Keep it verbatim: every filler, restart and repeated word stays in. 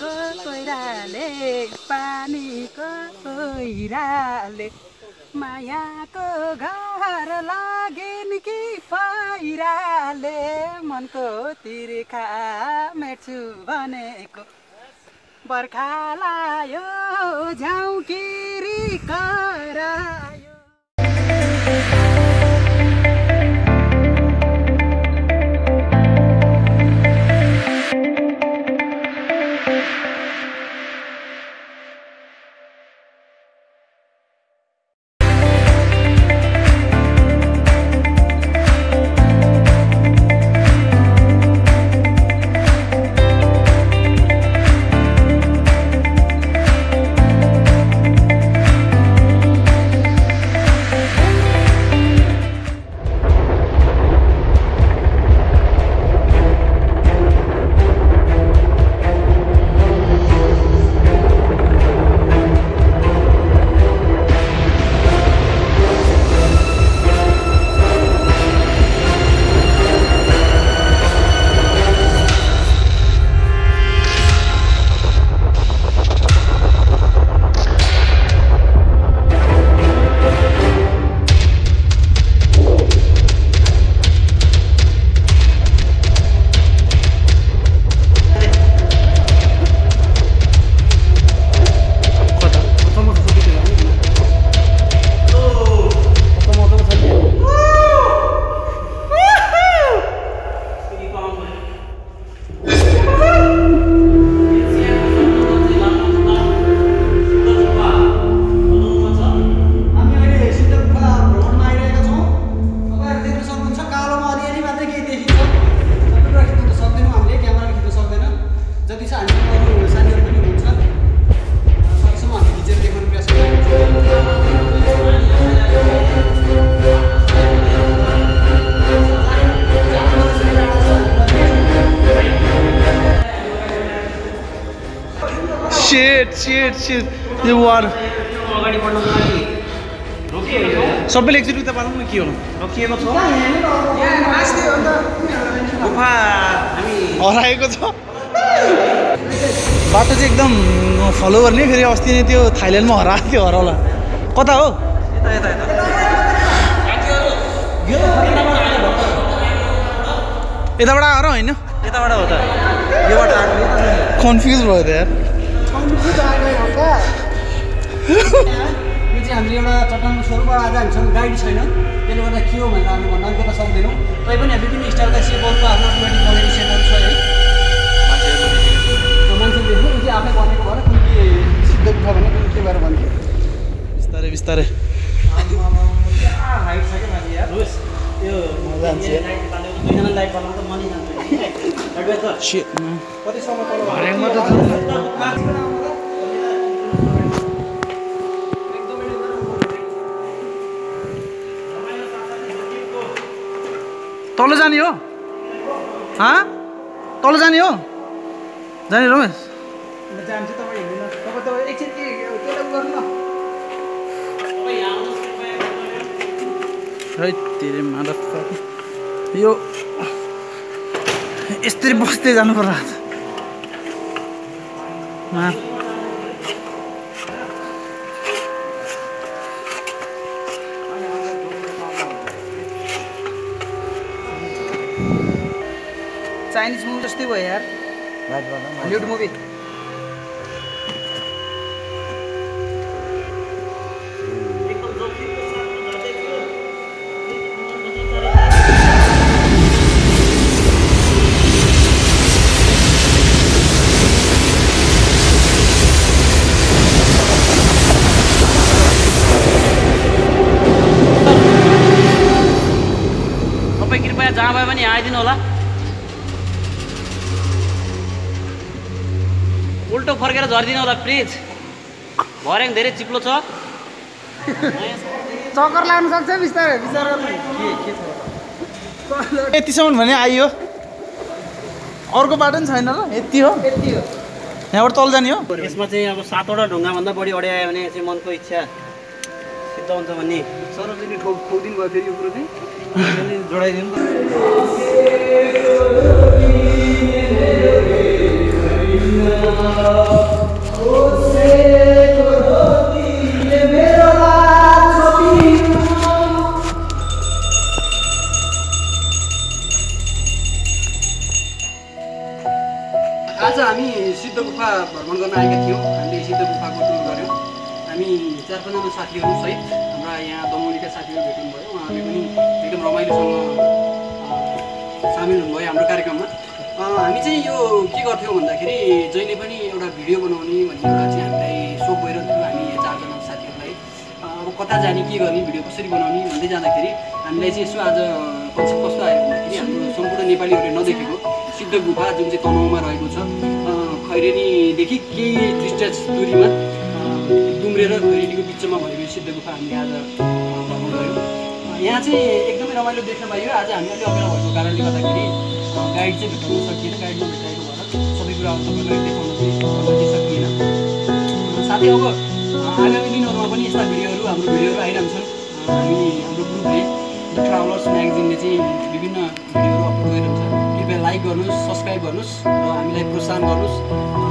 coirale, panico coirale, mayako gar lagin ki pairale, manko tirka metchu baneko, barkhalayo jau kiri kara. Shit, shit, you are. So, Bill, exit with the Paramaki. Okay, no, no, no, no, no, no, no, no, no, no, no, no, no, no, no, no, no, no, no, no, no, no, Shit, man. What is our Tolo jani ho? Huh? Tolo jani ho? Jani Ramesh? Hey, tere motherfucker. Yo, istri boste janu parra. Ma. Chinese movie जस्ती हुआ यार, Hollywood movie. अब एक रुपया जहाँ भाई बनी आए दिन होला उल्टो फर्केर झर्दिनु होला प्लिज भर्याङ धेरै चिप्लो छ चक्कर लाग्न सक्छ बिस्तारै विचार गर्नु के के छ यतिसम्म भने आइयो अर्को बाटो नि छैन र यति हो यति हो यहाँबाट तल जाने हो यसमा चाहिँ अब सातवटा ढुङ्गा भन्दा बढी अड्याए भने चाहिँ मनको इच्छा सिद्ध हुन्छ भन्ने सरजले ठोक ठोकिदिन भयो फेरि यो कुरा चाहिँ जोडाइदिनु Subscribe गर्नुस् र हामीलाई प्रोत्साहन गर्नुस्।